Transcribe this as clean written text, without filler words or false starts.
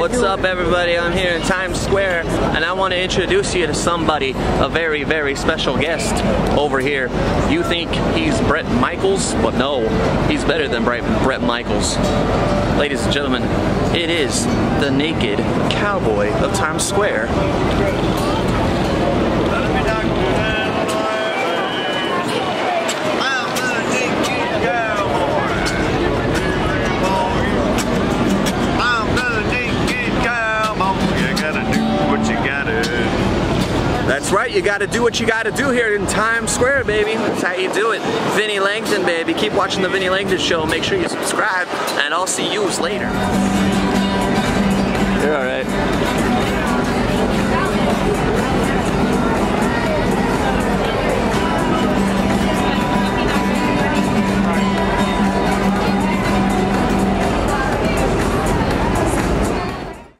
What's up, everybody? I'm here in Times Square, and I want to introduce you to somebody, a very, very special guest over here. You think he's Bret Michaels, but no, he's better than Bret Michaels. Ladies and gentlemen, it is the Naked Cowboy of Times Square. That's right, you gotta do what you gotta do here in Times Square, baby. That's how you do it. Vinnie Langdon, baby. Keep watching The Vinnie Langdon Show. Make sure you subscribe, and I'll see you later.